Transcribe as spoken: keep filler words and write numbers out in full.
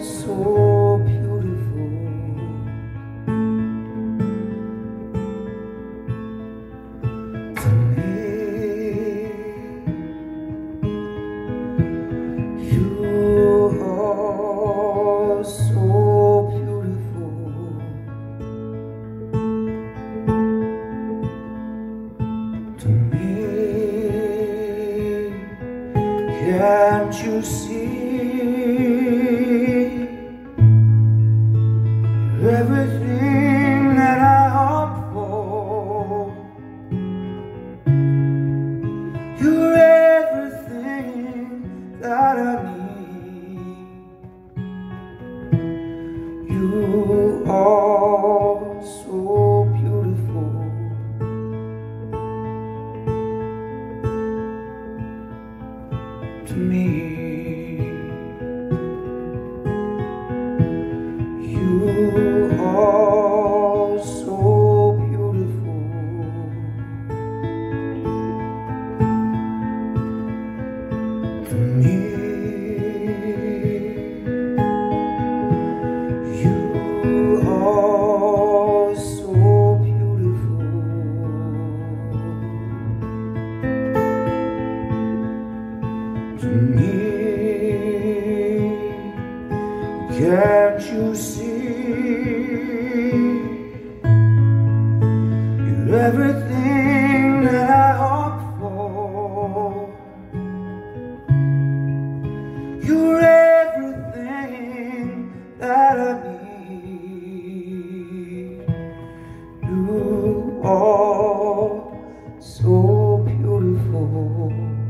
are so beautiful. To me, you are so beautiful. To me, can't you see? Everything that I hope for, you're everything that I need. You are so beautiful. To me, you are so beautiful. To me, you are so beautiful. To me, can't you see? You're everything that I hope for. You're everything that I need. You are so beautiful.